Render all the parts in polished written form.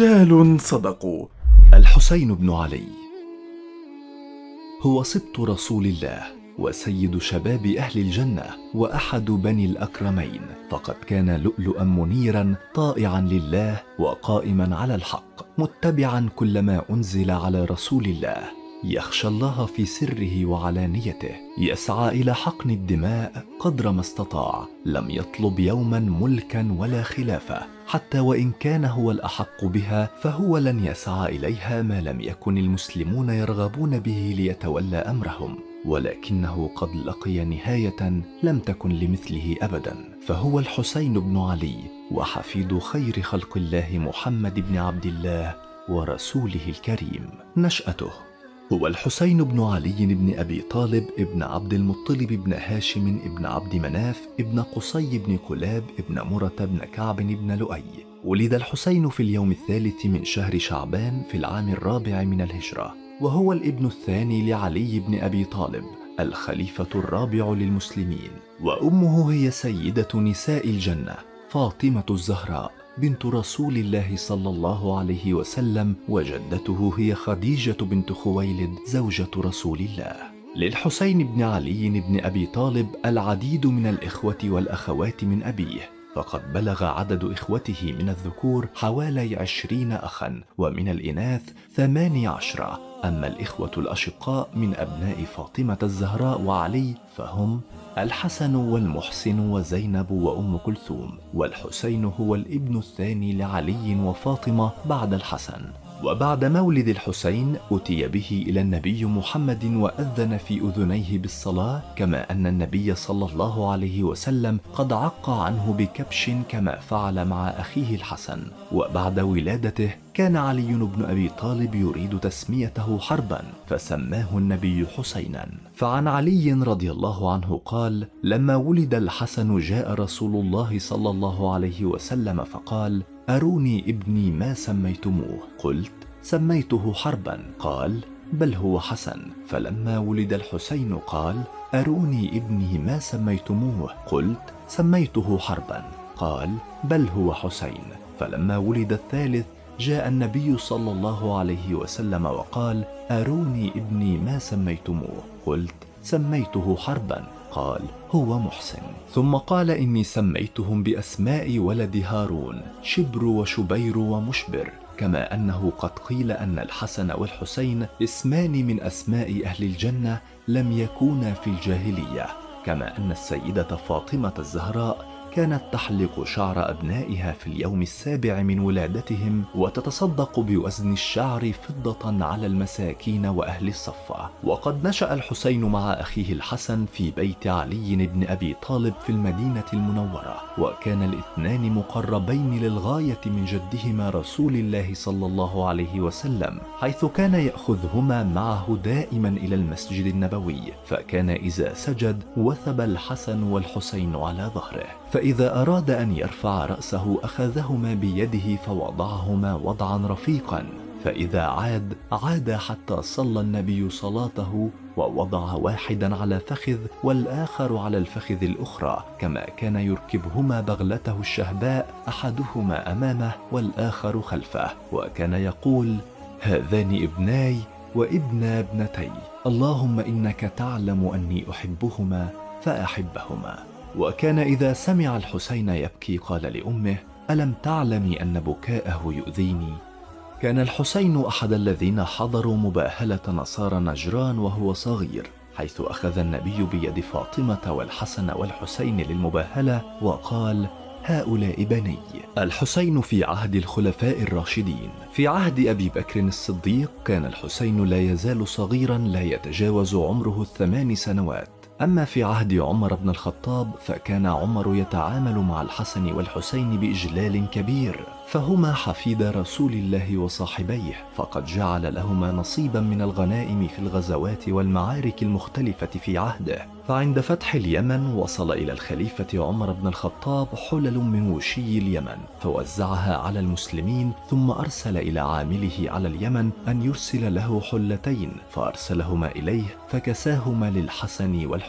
رجال صدقوا. الحسين بن علي هو سبط رسول الله وسيد شباب أهل الجنة وأحد بني الأكرمين، فقد كان لؤلؤا منيرا طائعا لله وقائما على الحق، متبعا كل ما أنزل على رسول الله، يخشى الله في سره وعلانيته، يسعى إلى حقن الدماء قدر ما استطاع، لم يطلب يوما ملكا ولا خلافة، حتى وإن كان هو الأحق بها فهو لن يسعى إليها ما لم يكن المسلمون يرغبون به ليتولى أمرهم، ولكنه قد لقي نهاية لم تكن لمثله أبدا، فهو الحسين بن علي وحفيد خير خلق الله محمد بن عبد الله ورسوله الكريم. نشأته: هو الحسين بن علي بن أبي طالب ابن عبد المطلب ابن هاشم ابن عبد مناف ابن قصي بن كلاب ابن مرة ابن كعب بن لؤي. ولد الحسين في اليوم 3 من شهر شعبان في العام 4 من الهجرة، وهو الابن الثاني لعلي بن أبي طالب الخليفة 4 للمسلمين، وأمه هي سيدة نساء الجنة فاطمة الزهراء بنت رسول الله صلى الله عليه وسلم، وجدته هي خديجة بنت خويلد زوجة رسول الله. للحسين بن علي بن أبي طالب العديد من الإخوة والأخوات من أبيه، فقد بلغ عدد إخوته من الذكور حوالي 20 أخا، ومن الإناث 18. أما الإخوة الأشقاء من أبناء فاطمة الزهراء وعلي فهم الحسن والمحسن وزينب وأم كلثوم. والحسين هو الابن الثاني لعلي وفاطمة بعد الحسن. وبعد مولد الحسين أتي به إلى النبي محمد وأذن في أذنيه بالصلاة، كما أن النبي صلى الله عليه وسلم قد عق عنه بكبش كما فعل مع أخيه الحسن. وبعد ولادته كان علي بن أبي طالب يريد تسميته حربا، فسماه النبي حسينا. فعن علي رضي الله عنه قال: لما ولد الحسن جاء رسول الله صلى الله عليه وسلم فقال: أروني ابني ما سميتموه؟ قلت: سميته حربا. قال: بل هو حسن. فلما ولد الحسين قال: أروني ابني ما سميتموه؟ قلت: سميته حربا. قال: بل هو حسين. فلما ولد الثالث جاء النبي صلى الله عليه وسلم وقال: أروني ابني ما سميتموه؟ قلت: سميته حربا. قال: هو محسن. ثم قال: إني سميتهم بأسماء ولد هارون، شبر وشبير ومشبر، كما أنه قد قيل أن الحسن والحسين اسمان من أسماء أهل الجنة لم يكونا في الجاهلية، كما أن السيدة فاطمة الزهراء كانت تحلق شعر أبنائها في اليوم 7 من ولادتهم، وتتصدق بوزن الشعر فضة على المساكين وأهل الصفة. وقد نشأ الحسين مع أخيه الحسن في بيت علي بن أبي طالب في المدينة المنورة، وكان الاثنان مقربين للغاية من جدهما رسول الله صلى الله عليه وسلم، حيث كان يأخذهما معه دائما إلى المسجد النبوي، فكان إذا سجد وثب الحسن والحسين على ظهره، فإذا أراد أن يرفع رأسه أخذهما بيده فوضعهما وضعا رفيقا، فإذا عاد حتى صلى النبي صلاته ووضع واحدا على فخذ والآخر على الفخذ الأخرى، كما كان يركبهما بغلته الشهباء أحدهما أمامه والآخر خلفه، وكان يقول: هذان ابناي وابن ابنتي، اللهم إنك تعلم أني أحبهما فأحبهما. وكان إذا سمع الحسين يبكي قال لأمه: ألم تعلمي أن بكاءه يؤذيني؟ كان الحسين أحد الذين حضروا مباهلة نصارى نجران وهو صغير، حيث أخذ النبي بيد فاطمة والحسن والحسين للمباهلة وقال: هؤلاء بني. الحسين في عهد الخلفاء الراشدين. في عهد أبي بكر الصديق كان الحسين لا يزال صغيرا لا يتجاوز عمره 8 سنوات. أما في عهد عمر بن الخطاب فكان عمر يتعامل مع الحسن والحسين بإجلال كبير، فهما حفيدا رسول الله وصاحبيه، فقد جعل لهما نصيبا من الغنائم في الغزوات والمعارك المختلفة في عهده. فعند فتح اليمن وصل إلى الخليفة عمر بن الخطاب حلل من وشي اليمن فوزعها على المسلمين، ثم أرسل إلى عامله على اليمن أن يرسل له حلتين، فأرسلهما إليه فكساهما للحسن والحسين،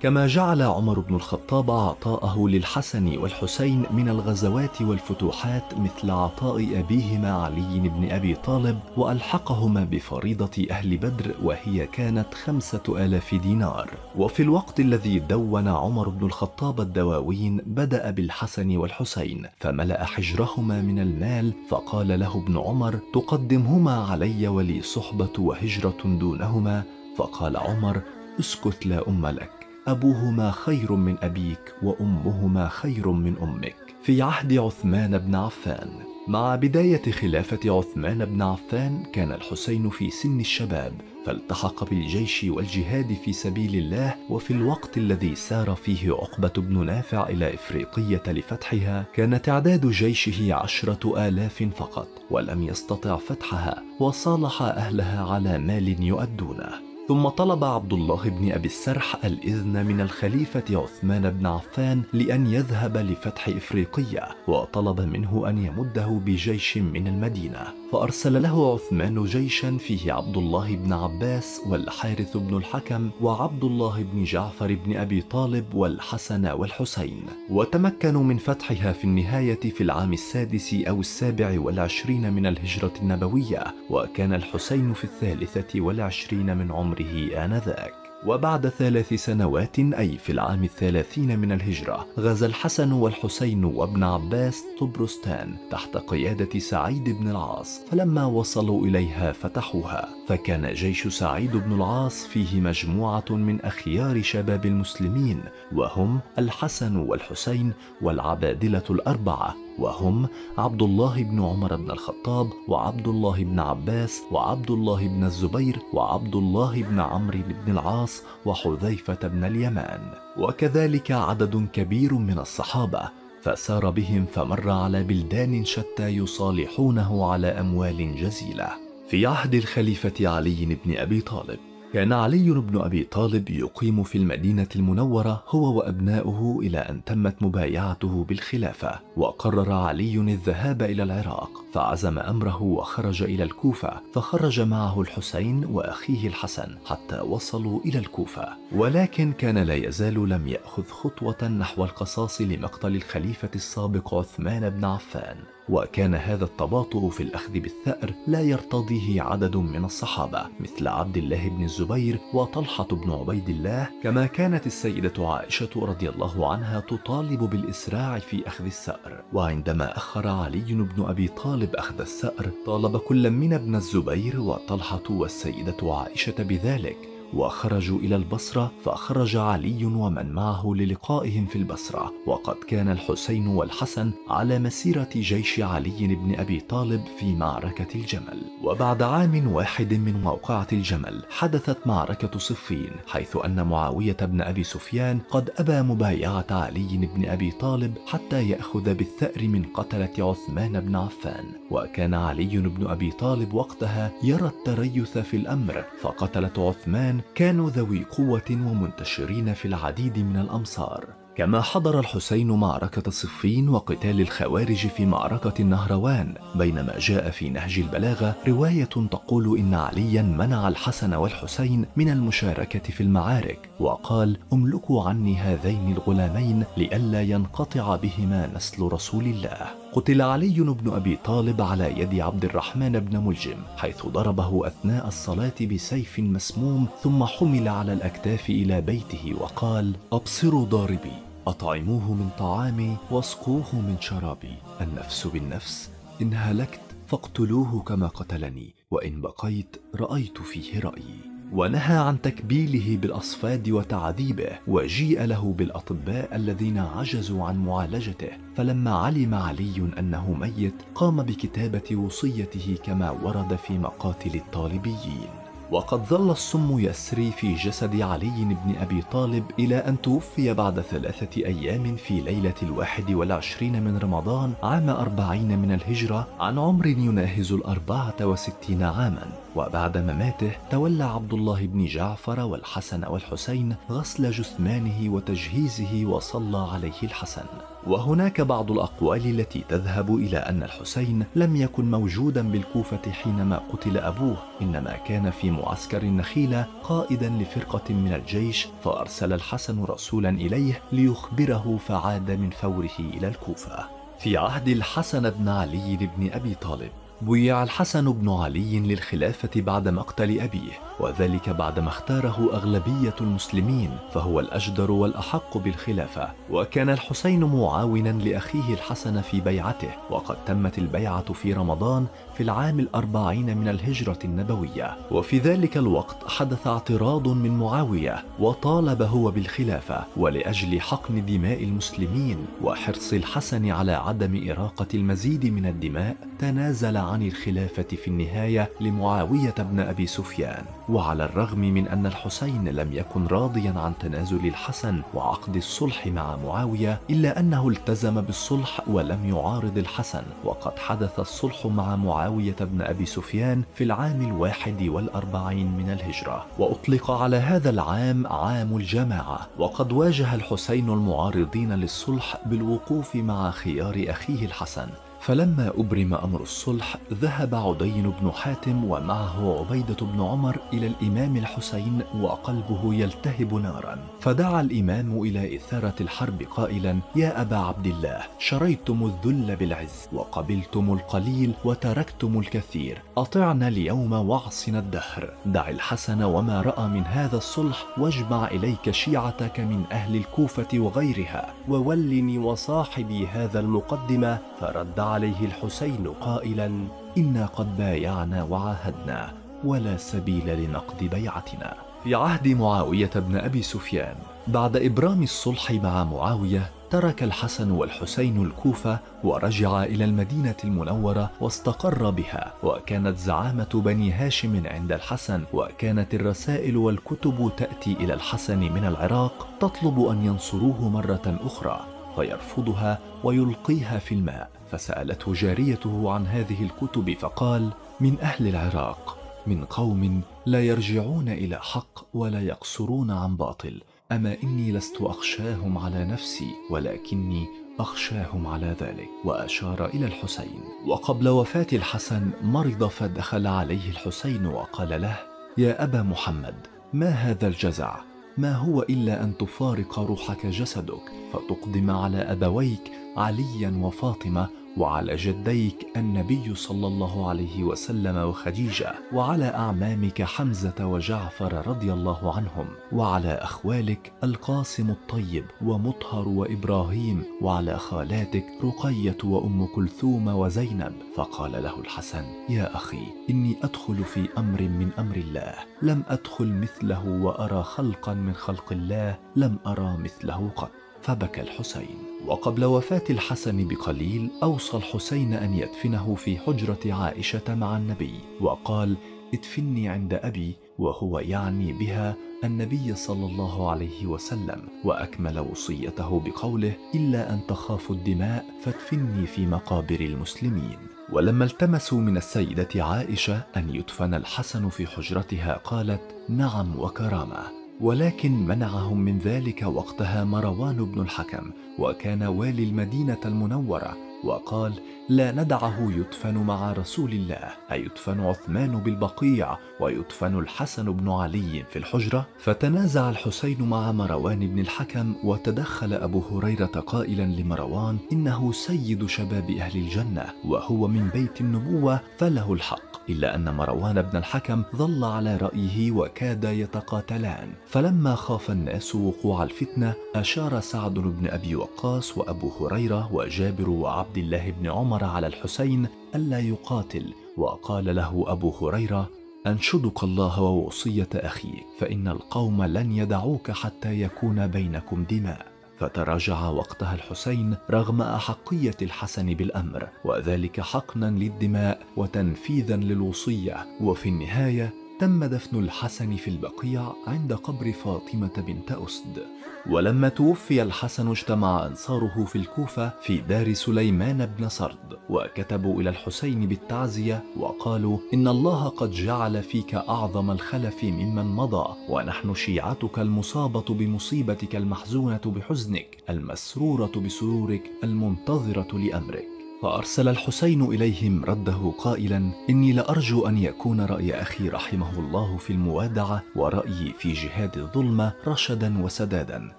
كما جعل عمر بن الخطاب عطاءه للحسن والحسين من الغزوات والفتوحات مثل عطاء أبيهما علي بن أبي طالب، وألحقهما بفريضة أهل بدر وهي كانت 5000 دينار. وفي الوقت الذي دون عمر بن الخطاب الدواوين بدأ بالحسن والحسين فملأ حجرهما من المال، فقال له ابن عمر: تقدمهما علي ولي صحبة وهجرة دونهما. فقال عمر: اسكت لا أم لك، أبوهما خير من أبيك وأمهما خير من أمك. في عهد عثمان بن عفان. مع بداية خلافة عثمان بن عفان كان الحسين في سن الشباب، فالتحق بالجيش والجهاد في سبيل الله. وفي الوقت الذي سار فيه عقبة بن نافع إلى إفريقية لفتحها كان تعداد جيشه 10,000 فقط، ولم يستطع فتحها، وصالح أهلها على مال يؤدونه. ثم طلب عبد الله بن أبي السرح الإذن من الخليفة عثمان بن عفان لأن يذهب لفتح إفريقية، وطلب منه أن يمده بجيش من المدينة، فأرسل له عثمان جيشا فيه عبد الله بن عباس والحارث بن الحكم وعبد الله بن جعفر بن أبي طالب والحسن والحسين، وتمكنوا من فتحها في النهاية في العام 26 أو 27 من الهجرة النبوية، وكان الحسين في 23 من عمره آنذاك. وبعد 3 سنوات أي في العام 30 من الهجرة غزا الحسن والحسين وابن عباس طبرستان تحت قيادة سعيد بن العاص، فلما وصلوا إليها فتحوها. فكان جيش سعيد بن العاص فيه مجموعة من أخيار شباب المسلمين، وهم الحسن والحسين والعبادلة الأربعة، وهم عبد الله بن عمر بن الخطاب وعبد الله بن عباس وعبد الله بن الزبير وعبد الله بن عمرو بن العاص وحذيفة بن اليمان، وكذلك عدد كبير من الصحابة. فسار بهم فمر على بلدان شتى يصالحونه على أموال جزيلة. في عهد الخليفة علي بن أبي طالب كان علي بن أبي طالب يقيم في المدينة المنورة هو وأبناؤه إلى أن تمت مبايعته بالخلافة، وقرر علي الذهاب إلى العراق، فعزم أمره وخرج إلى الكوفة، فخرج معه الحسين وأخيه الحسن حتى وصلوا إلى الكوفة، ولكن كان لا يزال لم يأخذ خطوة نحو القصاص لمقتل الخليفة السابق عثمان بن عفان. وكان هذا التباطؤ في الأخذ بالثأر لا يرتضيه عدد من الصحابة مثل عبد الله بن الزبير وطلحة بن عبيد الله، كما كانت السيدة عائشة رضي الله عنها تطالب بالإسراع في أخذ الثأر. وعندما أخر علي بن أبي طالب أخذ الثأر طالب كل من ابن الزبير وطلحة والسيدة عائشة بذلك، وخرجوا إلى البصرة، فخرج علي ومن معه للقائهم في البصرة، وقد كان الحسين والحسن على مسيرة جيش علي بن أبي طالب في معركة الجمل. وبعد عام واحد من موقعة الجمل حدثت معركة صفين، حيث أن معاوية بن أبي سفيان قد أبى مبايعة علي بن أبي طالب حتى يأخذ بالثأر من قتلة عثمان بن عفان، وكان علي بن أبي طالب وقتها يرى التريث في الأمر، فقتلة عثمان كانوا ذوي قوة ومنتشرين في العديد من الأمصار. كما حضر الحسين معركة صفين وقتال الخوارج في معركة النهروان، بينما جاء في نهج البلاغة رواية تقول إن عليا منع الحسن والحسين من المشاركة في المعارك، وقال: املكوا عني هذين الغلامين لئلا ينقطع بهما نسل رسول الله. قتل علي بن أبي طالب على يد عبد الرحمن بن ملجم، حيث ضربه أثناء الصلاة بسيف مسموم، ثم حمل على الأكتاف إلى بيته وقال: أبصروا ضاربي، أطعموه من طعامي واسقوه من شرابي، النفس بالنفس، إن هلكت فاقتلوه كما قتلني، وإن بقيت رأيت فيه رأيي. ونهى عن تكبيله بالأصفاد وتعذيبه، وجيء له بالأطباء الذين عجزوا عن معالجته، فلما علم علي أنه ميت قام بكتابة وصيته كما ورد في مقاتل الطالبيين. وقد ظل السم يسري في جسد علي بن أبي طالب إلى أن توفي بعد 3 أيام في ليلة 21 من رمضان عام 40 من الهجرة عن عمر يناهز 64 عاما. وبعد مماته تولى عبد الله بن جعفر والحسن والحسين غسل جثمانه وتجهيزه، وصلى عليه الحسن. وهناك بعض الأقوال التي تذهب إلى أن الحسين لم يكن موجودا بالكوفة حينما قتل أبوه، إنما كان في معسكر النخيلة قائدا لفرقة من الجيش، فأرسل الحسن رسولا إليه ليخبره، فعاد من فوره إلى الكوفة. في عهد الحسن بن علي بن أبي طالب بويع الحسن بن علي للخلافة بعد مقتل أبيه، وذلك بعدما اختاره أغلبية المسلمين فهو الأجدر والأحق بالخلافة. وكان الحسين معاونا لأخيه الحسن في بيعته، وقد تمت البيعة في رمضان في العام 40 من الهجرة النبوية. وفي ذلك الوقت حدث اعتراض من معاوية وطالب هو بالخلافة، ولأجل حقن دماء المسلمين وحرص الحسن على عدم إراقة المزيد من الدماء تنازل عن الخلافة في النهاية لمعاوية بن أبي سفيان. وعلى الرغم من أن الحسين لم يكن راضيا عن تنازل الحسن وعقد الصلح مع معاوية، إلا أنه التزم بالصلح ولم يعارض الحسن. وقد حدث الصلح مع معاوية بن أبي سفيان في العام 41 من الهجرة، وأطلق على هذا العام عام الجماعة. وقد واجه الحسين المعارضين للصلح بالوقوف مع خيار أخيه الحسن. فلما أبرم أمر الصلح ذهب عدين بن حاتم ومعه عبيدة بن عمر إلى الإمام الحسين وقلبه يلتهب نارا، فدعا الإمام إلى إثارة الحرب قائلا: يا أبا عبد الله، شريتم الذل بالعز وقبلتم القليل وتركتم الكثير، أطعنا اليوم واعصنا الدهر، دع الحسن وما رأى من هذا الصلح واجمع إليك شيعتك من أهل الكوفة وغيرها، وولني وصاحبي هذا المقدمة. فرد عليه الحسين قائلا: إنا قد بايعنا وعاهدنا ولا سبيل لنقض بيعتنا. في عهد معاوية بن أبي سفيان بعد إبرام الصلح مع معاوية ترك الحسن والحسين الكوفة ورجع إلى المدينة المنورة واستقر بها. وكانت زعامة بني هاشم عند الحسن، وكانت الرسائل والكتب تأتي إلى الحسن من العراق تطلب أن ينصروه مرة أخرى، فيرفضها ويلقيها في الماء. فسألته جاريته عن هذه الكتب فقال: من أهل العراق، من قوم لا يرجعون إلى حق ولا يقصرون عن باطل، أما إني لست أخشاهم على نفسي ولكني أخشاهم على ذلك. وأشار إلى الحسين. وقبل وفاة الحسن مرض، فدخل عليه الحسين وقال له: يا أبا محمد، ما هذا الجزع؟ ما هو إلا أن تفارق روحك جسدك، فتقدم على أبويك عليا وفاطمة، وعلى جديك النبي صلى الله عليه وسلم وخديجة، وعلى أعمامك حمزة وجعفر رضي الله عنهم، وعلى أخوالك القاسم الطيب ومطهر وإبراهيم، وعلى خالاتك رقية وأم كلثوم وزينب. فقال له الحسن: يا أخي، إني أدخل في أمر من أمر الله لم أدخل مثله، وأرى خلقا من خلق الله لم أرى مثله قط. فبكى الحسين. وقبل وفاة الحسن بقليل أوصى الحسين أن يدفنه في حجرة عائشة مع النبي، وقال: ادفني عند أبي، وهو يعني بها النبي صلى الله عليه وسلم. وأكمل وصيته بقوله: إلا أن تخافوا الدماء فادفني في مقابر المسلمين. ولما التمسوا من السيدة عائشة أن يدفن الحسن في حجرتها قالت: نعم وكرامة. ولكن منعهم من ذلك وقتها مروان بن الحكم، وكان والي المدينة المنورة، وقال: لا ندعه يدفن مع رسول الله، أيدفن عثمان بالبقيع ويدفن الحسن بن علي في الحجرة؟ فتنازع الحسين مع مروان بن الحكم. وتدخل أبو هريرة قائلا لمروان: إنه سيد شباب أهل الجنة وهو من بيت النبوة فله الحق. إلا أن مروان بن الحكم ظل على رأيه وكاد يتقاتلان. فلما خاف الناس وقوع الفتنة أشار سعد بن أبي وقاص وأبو هريرة وجابر وعبد الله بن عمر على الحسين ألا يقاتل، وقال له أبو هريرة: أنشدك الله ووصية أخيك، فإن القوم لن يدعوك حتى يكون بينكم دماء. فتراجع وقتها الحسين رغم أحقية الحسن بالأمر، وذلك حقنا للدماء وتنفيذا للوصية. وفي النهاية تم دفن الحسن في البقيع عند قبر فاطمة بنت أسد. ولما توفي الحسن اجتمع أنصاره في الكوفة في دار سليمان بن صرد، وكتبوا إلى الحسين بالتعزية وقالوا: إن الله قد جعل فيك أعظم الخلف ممن مضى، ونحن شيعتك المصابة بمصيبتك، المحزونة بحزنك، المسرورة بسرورك، المنتظرة لأمرك. فأرسل الحسين إليهم رده قائلا: إني لأرجو أن يكون رأي أخي رحمه الله في الموادعة ورأيي في جهاد الظلمة رشدا وسدادا،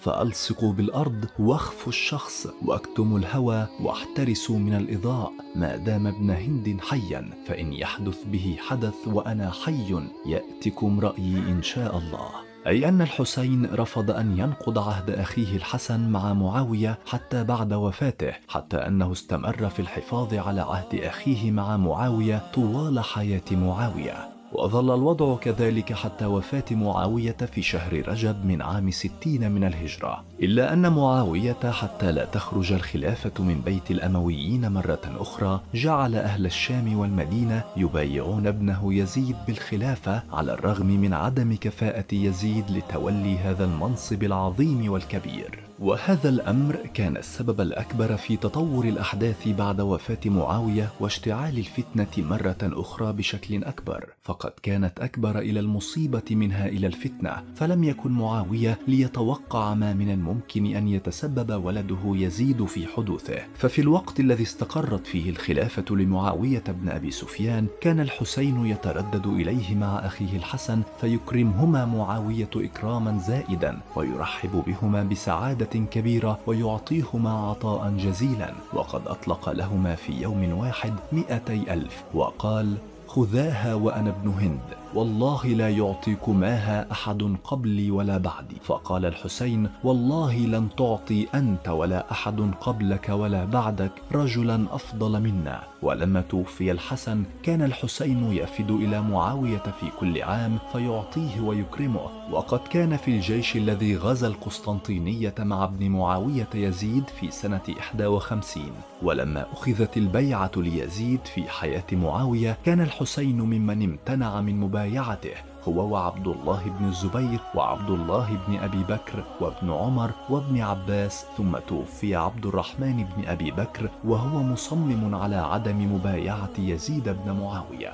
فألصق بالأرض واخف الشخص وأكتم الهوى واحترس من الإضاء ما دام ابن هند حيا، فإن يحدث به حدث وأنا حي يأتكم رأيي إن شاء الله. أي أن الحسين رفض أن ينقض عهد أخيه الحسن مع معاوية حتى بعد وفاته، حتى أنه استمر في الحفاظ على عهد أخيه مع معاوية طوال حياة معاوية، وظل الوضع كذلك حتى وفاة معاوية في شهر رجب من عام 60 من الهجرة. إلا أن معاوية حتى لا تخرج الخلافة من بيت الأمويين مرة أخرى، جعل أهل الشام والمدينة يبايعون ابنه يزيد بالخلافة، على الرغم من عدم كفاءة يزيد لتولي هذا المنصب العظيم والكبير. وهذا الأمر كان السبب الأكبر في تطور الأحداث بعد وفاة معاوية واشتعال الفتنة مرة أخرى بشكل أكبر، فقد كانت أكبر إلى المصيبة منها إلى الفتنة، فلم يكن معاوية ليتوقع ما من الممكن أن يتسبب ولده يزيد في حدوثه. ففي الوقت الذي استقرت فيه الخلافة لمعاوية بن أبي سفيان، كان الحسين يتردد إليه مع أخيه الحسن، فيكرمهما معاوية إكراما زائدا، ويرحب بهما بسعادة كبيرة، ويعطيهما عطاء جزيلا، وقد أطلق لهما في يوم واحد 200,000 وقال: خذاها وأنا ابن هند، والله لا يعطيكماها أحد قبلي ولا بعدي. فقال الحسين: والله لن تعطي أنت ولا أحد قبلك ولا بعدك رجلا أفضل منا. ولما توفي الحسن، كان الحسين يفد إلى معاوية في كل عام فيعطيه ويكرمه. وقد كان في الجيش الذي غزا القسطنطينية مع ابن معاوية يزيد في سنة 51، ولما أخذت البيعة ليزيد في حياة معاوية، كان الحسين ممن امتنع من مبايعته، هو وعبد الله بن الزبير وعبد الله بن أبي بكر وابن عمر وابن عباس. ثم توفي عبد الرحمن بن أبي بكر وهو مصمم على عدم مبايعة يزيد بن معاوية.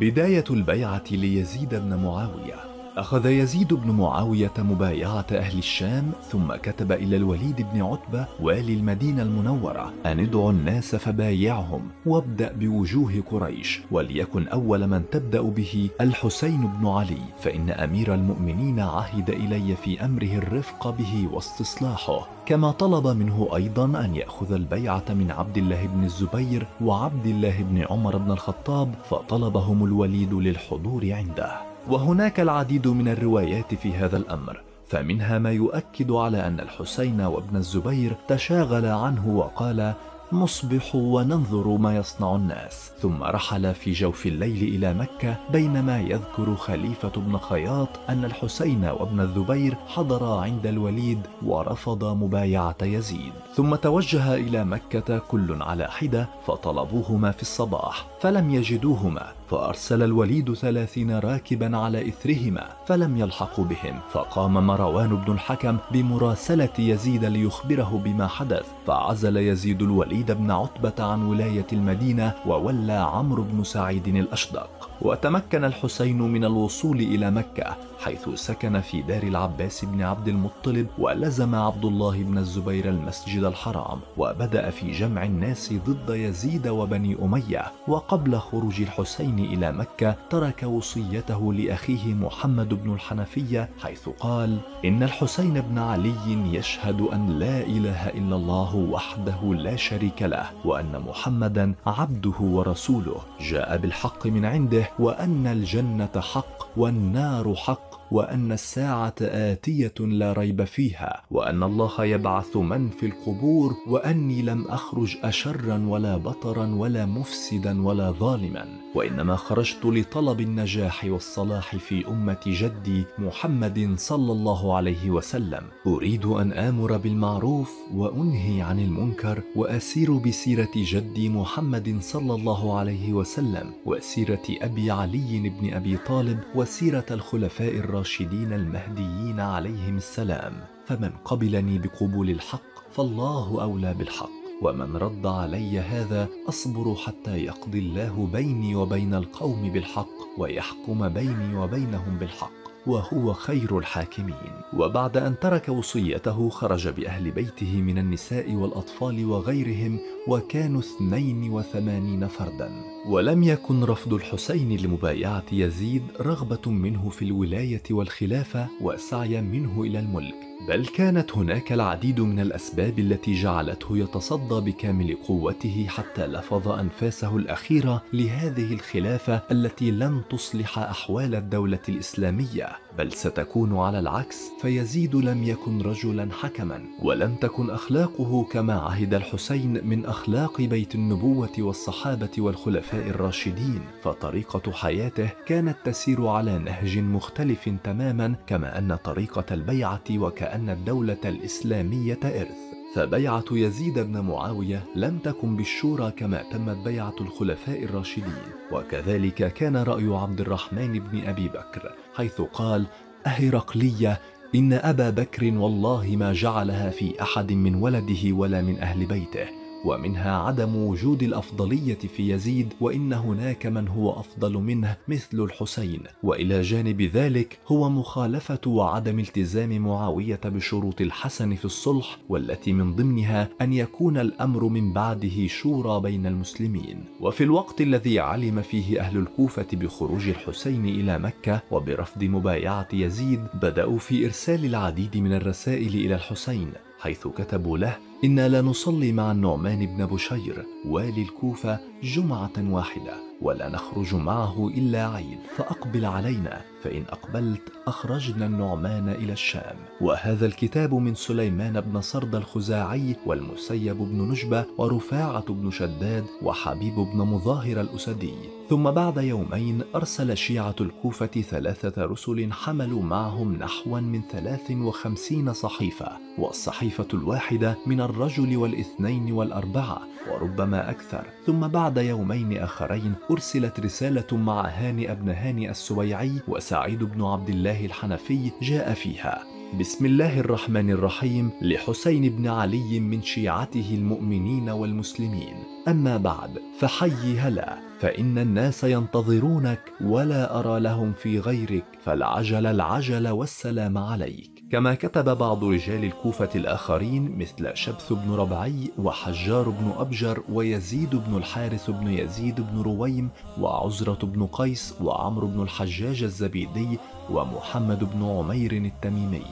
بداية البيعة ليزيد بن معاوية: أخذ يزيد بن معاوية مبايعة أهل الشام، ثم كتب إلى الوليد بن عتبة والي المدينة المنورة أن ادعوا الناس فبايعهم، وابدأ بوجوه قريش، وليكن أول من تبدأ به الحسين بن علي، فإن أمير المؤمنين عهد إلي في أمره الرفق به واستصلاحه. كما طلب منه أيضا أن يأخذ البيعة من عبد الله بن الزبير وعبد الله بن عمر بن الخطاب، فطلبهم الوليد للحضور عنده. وهناك العديد من الروايات في هذا الأمر، فمنها ما يؤكد على أن الحسين وابن الزبير تشاغل عنه وقال: نصبح وننظر ما يصنع الناس، ثم رحل في جوف الليل إلى مكة، بينما يذكر خليفة بن خياط أن الحسين وابن الزبير حضرا عند الوليد ورفض مبايعة يزيد، ثم توجه إلى مكة كل على حدة، فطلبوهما في الصباح فلم يجدوهما، فأرسل الوليد 30 راكبا على إثرهما فلم يلحقوا بهم، فقام مروان بن الحكم بمراسلة يزيد ليخبره بما حدث، فعزل يزيد الوليد بن عتبة عن ولاية المدينة، وولى عمرو بن سعيد الأشدق. وتمكن الحسين من الوصول إلى مكة، حيث سكن في دار العباس بن عبد المطلب، ولزم عبد الله بن الزبير المسجد الحرام، وبدأ في جمع الناس ضد يزيد وبني أمية. وقبل خروج الحسين إلى مكة، ترك وصيته لأخيه محمد بن الحنفية، حيث قال: إن الحسين بن علي يشهد أن لا إله إلا الله وحده لا شريك له، وأن محمدا عبده ورسوله، جاء بالحق من عنده، وأن الجنة حق والنار حق، وأن الساعة آتية لا ريب فيها، وأن الله يبعث من في القبور، وأني لم أخرج أشرا ولا بطرا ولا مفسدا ولا ظالما، وإنما خرجت لطلب النجاح والصلاح في أمة جدي محمد صلى الله عليه وسلم، أريد أن آمر بالمعروف وأنهي عن المنكر، وأسير بسيرة جدي محمد صلى الله عليه وسلم، وسيرة أبي علي بن أبي طالب، وسيرة الخلفاء الراشدين المهديين عليهم السلام، فمن قبلني بقبول الحق فالله أولى بالحق، ومن رد علي هذا أصبر حتى يقضي الله بيني وبين القوم بالحق، ويحكم بيني وبينهم بالحق، وهو خير الحاكمين. وبعد أن ترك وصيته خرج بأهل بيته من النساء والأطفال وغيرهم، وكانوا 82 فردا. ولم يكن رفض الحسين لمبايعة يزيد رغبة منه في الولاية والخلافة وسعيا منه إلى الملك، بل كانت هناك العديد من الأسباب التي جعلته يتصدى بكامل قوته حتى لفظ أنفاسه الأخيرة لهذه الخلافة التي لن تصلح أحوال الدولة الإسلامية، بل ستكون على العكس. فيزيد لم يكن رجلا حكما، ولم تكن أخلاقه كما عهد الحسين من أخلاق بيت النبوة والصحابة والخلفاء الراشدين، فطريقة حياته كانت تسير على نهج مختلف تماما، كما أن طريقة البيعة وكأن الدولة الإسلامية إرث. فبيعة يزيد بن معاوية لم تكن بالشورى كما تمت بيعة الخلفاء الراشدين، وكذلك كان رأي عبد الرحمن بن أبي بكر، حيث قال: أهرقلية إن أبا بكر والله ما جعلها في أحد من ولده ولا من أهل بيته. ومنها عدم وجود الأفضلية في يزيد، وإن هناك من هو أفضل منه مثل الحسين. وإلى جانب ذلك هو مخالفة وعدم التزام معاوية بشروط الحسن في الصلح، والتي من ضمنها أن يكون الأمر من بعده شورى بين المسلمين. وفي الوقت الذي علم فيه أهل الكوفة بخروج الحسين إلى مكة وبرفض مبايعة يزيد، بدأوا في إرسال العديد من الرسائل إلى الحسين، حيث كتبوا له: إنا لا نصلي مع النعمان بن بشير والي الكوفة جمعة واحدة، ولا نخرج معه إلا عيد، فأقبل علينا، فإن أقبلت أخرجنا النعمان إلى الشام. وهذا الكتاب من سليمان بن صرد الخزاعي، والمسيب بن نجبة، ورفاعة بن شداد، وحبيب بن مظاهر الأسدي. ثم بعد يومين أرسل شيعة الكوفة 3 رسل حملوا معهم نحوا من 53 صحيفة، والصحيفة الواحدة من الرجل والاثنين والأربعة وربما أكثر. ثم بعد يومين آخرين أرسلت رسالة مع هانئ بن هانئ السويعي وسعيد بن عبد الله الحنفي، جاء فيها: بسم الله الرحمن الرحيم، لحسين بن علي من شيعته المؤمنين والمسلمين، أما بعد فحي هلا، فإن الناس ينتظرونك ولا أرى لهم في غيرك، فالعجل العجل والسلام عليك. كما كتب بعض رجال الكوفة الآخرين مثل شبث بن ربعي وحجار بن أبجر ويزيد بن الحارث بن يزيد بن رويم وعزرة بن قيس وعمرو بن الحجاج الزبيدي ومحمد بن عمير التميمي: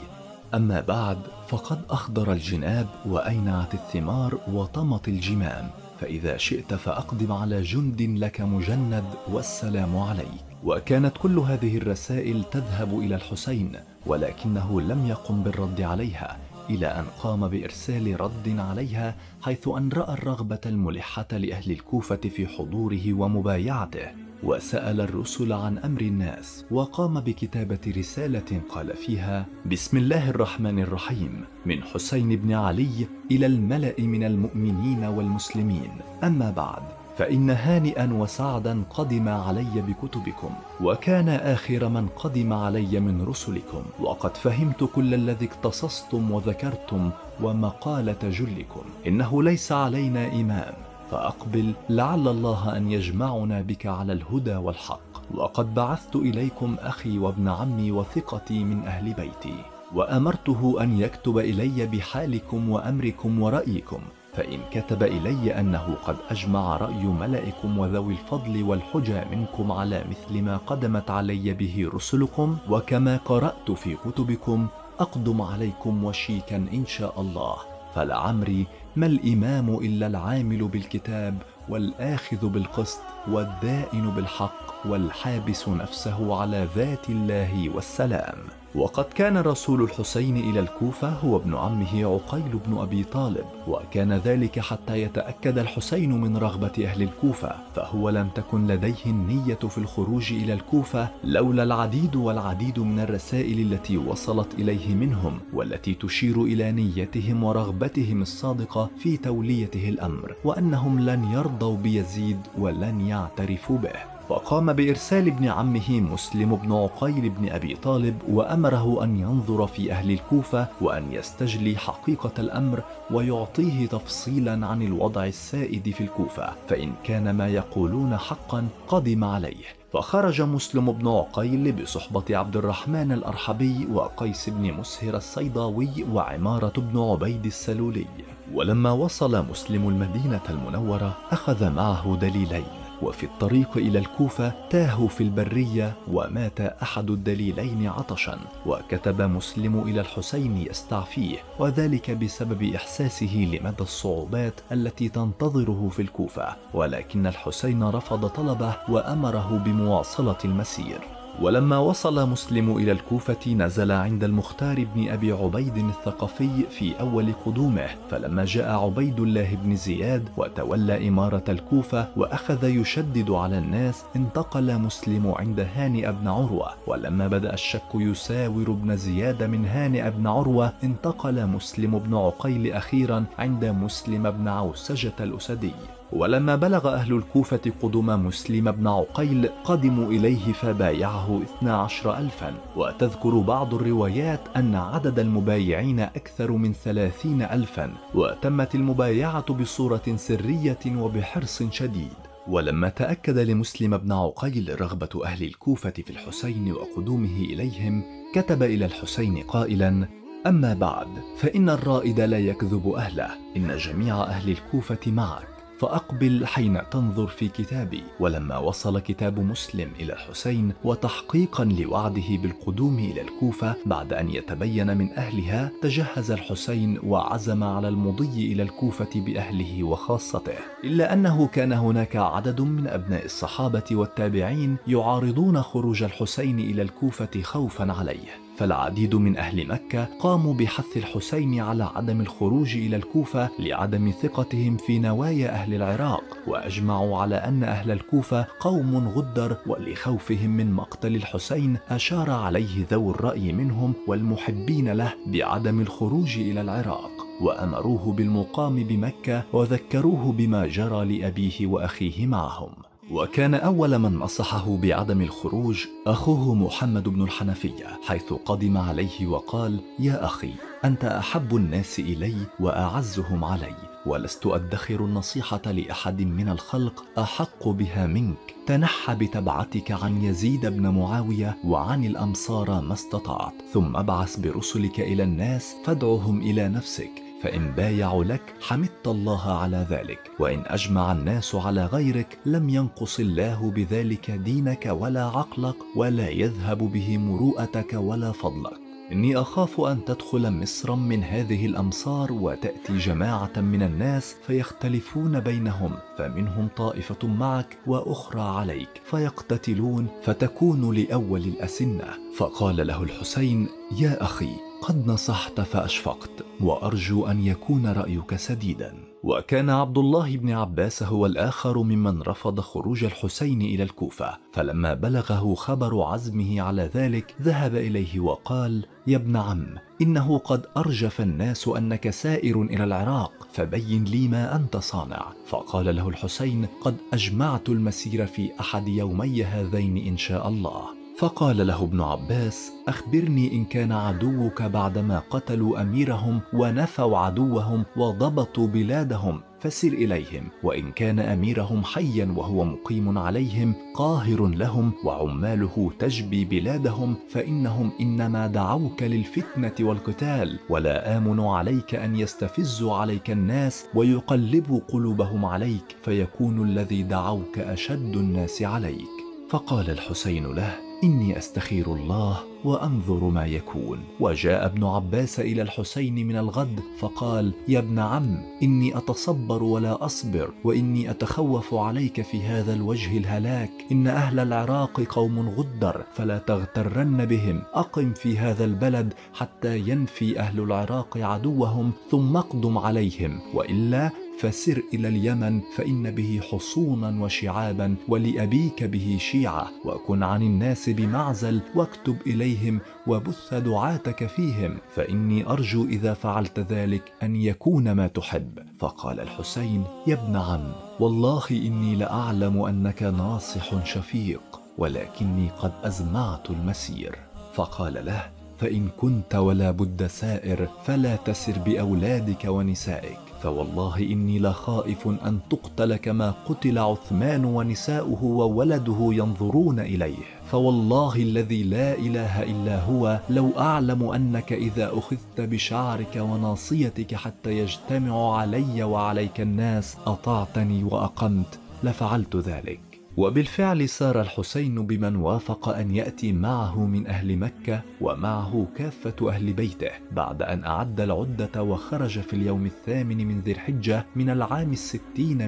أما بعد فقد أخضر الجناب وأينعت الثمار وطمت الجمام، فإذا شئت فأقدم على جند لك مجند، والسلام عليك. وكانت كل هذه الرسائل تذهب إلى الحسين، ولكنه لم يقم بالرد عليها، إلى أن قام بإرسال رد عليها، حيث أن رأى الرغبة الملحة لأهل الكوفة في حضوره ومبايعته، وسأل الرسل عن أمر الناس، وقام بكتابة رسالة قال فيها: بسم الله الرحمن الرحيم، من حسين بن علي إلى الملأ من المؤمنين والمسلمين، أما بعد فإن هانئا وسعدا قدم علي بكتبكم، وكان آخر من قدم علي من رسلكم، وقد فهمت كل الذي اقتصصتم وذكرتم ومقالة جلكم، إنه ليس علينا إمام، فأقبل لعل الله أن يجمعنا بك على الهدى والحق، وقد بعثت إليكم أخي وابن عمي وثقتي من أهل بيتي، وأمرته أن يكتب إلي بحالكم وأمركم ورأيكم، فإن كتب إلي أنه قد أجمع رأي ملئكم وذوي الفضل والحجة منكم على مثل ما قدمت علي به رسلكم، وكما قرأت في كتبكم، أقدم عليكم وشيكا إن شاء الله، فلعمري ما الإمام إلا العامل بالكتاب، والآخذ بالقسط، والدائن بالحق، والحابس نفسه على ذات الله والسلام. وقد كان رسول الحسين إلى الكوفة هو ابن عمه عقيل بن أبي طالب، وكان ذلك حتى يتأكد الحسين من رغبة أهل الكوفة، فهو لم تكن لديه النية في الخروج إلى الكوفة لولا العديد والعديد من الرسائل التي وصلت إليه منهم، والتي تشير إلى نيتهم ورغبتهم الصادقة في توليته الأمر، وأنهم لن يرضوا بيزيد ولن يعترفوا به. فقام بإرسال ابن عمه مسلم بن عقيل بن أبي طالب، وأمره أن ينظر في أهل الكوفة وأن يستجلي حقيقة الأمر، ويعطيه تفصيلا عن الوضع السائد في الكوفة، فإن كان ما يقولون حقا قدم عليه، فخرج مسلم بن عقيل بصحبة عبد الرحمن الأرحبي وقيس بن مسهر الصيداوي وعمارة بن عبيد السلولي. ولما وصل مسلم المدينة المنورة أخذ معه دليلين، وفي الطريق إلى الكوفة تاهوا في البرية ومات أحد الدليلين عطشا، وكتب مسلم إلى الحسين يستعفيه، وذلك بسبب إحساسه لمدى الصعوبات التي تنتظره في الكوفة، ولكن الحسين رفض طلبه وأمره بمواصلة المسير. ولما وصل مسلم إلى الكوفة نزل عند المختار بن أبي عبيد الثقفي في أول قدومه، فلما جاء عبيد الله بن زياد وتولى إمارة الكوفة وأخذ يشدد على الناس انتقل مسلم عند هانئ بن عروة، ولما بدأ الشك يساور بن زياد من هانئ بن عروة انتقل مسلم بن عقيل أخيرا عند مسلم بن عوسجة الأسدي. ولما بلغ أهل الكوفة قدوم مسلم بن عقيل قدموا إليه فبايعه 12,000، وتذكر بعض الروايات أن عدد المبايعين أكثر من 30,000، وتمت المبايعة بصورة سرية وبحرص شديد. ولما تأكد لمسلم بن عقيل رغبة أهل الكوفة في الحسين وقدومه إليهم كتب إلى الحسين قائلا: أما بعد فإن الرائد لا يكذب أهله، إن جميع أهل الكوفة معك، فأقبل حين تنظر في كتابي. ولما وصل كتاب مسلم إلى الحسين وتحقيقا لوعده بالقدوم إلى الكوفة بعد أن يتبين من أهلها، تجهز الحسين وعزم على المضي إلى الكوفة بأهله وخاصته، إلا أنه كان هناك عدد من أبناء الصحابة والتابعين يعارضون خروج الحسين إلى الكوفة خوفا عليه، فالعديد من أهل مكة قاموا بحث الحسين على عدم الخروج إلى الكوفة لعدم ثقتهم في نوايا أهل العراق، وأجمعوا على أن أهل الكوفة قوم غدر، ولخوفهم من مقتل الحسين أشار عليه ذو الرأي منهم والمحبين له بعدم الخروج إلى العراق، وأمروه بالمقام بمكة وذكروه بما جرى لأبيه وأخيه معهم. وكان أول من نصحه بعدم الخروج أخوه محمد بن الحنفية، حيث قدم عليه وقال: يا أخي، أنت أحب الناس إلي وأعزهم علي، ولست أدخر النصيحة لأحد من الخلق أحق بها منك، تنحى بتبعتك عن يزيد بن معاوية وعن الأمصار ما استطعت، ثم ابعث برسلك إلى الناس فادعهم إلى نفسك، فإن بايعوا لك حمدت الله على ذلك، وإن أجمع الناس على غيرك لم ينقص الله بذلك دينك ولا عقلك، ولا يذهب به مروءتك ولا فضلك. إني أخاف أن تدخل مصرا من هذه الأمصار وتأتي جماعة من الناس فيختلفون بينهم، فمنهم طائفة معك وأخرى عليك، فيقتتلون، فتكون لأول الأسنة. فقال له الحسين: يا أخي، قد نصحت فأشفقت، وأرجو أن يكون رأيك سديدا. وكان عبد الله بن عباس هو الآخر ممن رفض خروج الحسين إلى الكوفة، فلما بلغه خبر عزمه على ذلك ذهب إليه وقال: يا ابن عم، إنه قد أرجف الناس أنك سائر إلى العراق، فبين لي ما أنت صانع. فقال له الحسين: قد أجمعت المسير في أحد يومي هذين إن شاء الله. فقال له ابن عباس: أخبرني إن كان عدوك بعدما قتلوا أميرهم ونفوا عدوهم وضبطوا بلادهم فسر إليهم، وإن كان أميرهم حيا وهو مقيم عليهم قاهر لهم وعماله تجبي بلادهم، فإنهم إنما دعوك للفتنة والقتال، ولا آمن عليك أن يستفزوا عليك الناس ويقلبوا قلوبهم عليك، فيكون الذي دعوك أشد الناس عليك. فقال الحسين له: إني أستخير الله وأنظر ما يكون. وجاء ابن عباس إلى الحسين من الغد فقال: يا ابن عم، إني أتصبر ولا أصبر، وإني أتخوف عليك في هذا الوجه الهلاك، إن أهل العراق قوم غدر، فلا تغترن بهم، أقم في هذا البلد حتى ينفي أهل العراق عدوهم، ثم اقدم عليهم، وإلا فسر إلى اليمن، فإن به حصونا وشعابا، ولأبيك به شيعة، وكن عن الناس بمعزل، واكتب إليهم، وبث دعاتك فيهم، فإني أرجو إذا فعلت ذلك أن يكون ما تحب. فقال الحسين: يا ابن عم، والله إني لأعلم أنك ناصح شفيق، ولكني قد أزمعت المسير. فقال له: فإن كنت ولا بد سائر، فلا تسر بأولادك ونسائك، فوالله إني لخائف أن تقتل كما قتل عثمان ونساؤه وولده ينظرون إليه، فوالله الذي لا إله إلا هو لو أعلم أنك إذا أخذت بشعرك وناصيتك حتى يجتمع علي وعليك الناس أطعتني وأقمت لفعلت ذلك. وبالفعل سار الحسين بمن وافق أن يأتي معه من أهل مكة ومعه كافة أهل بيته، بعد أن أعد العدة وخرج في اليوم الثامن من ذي الحجة من العام 60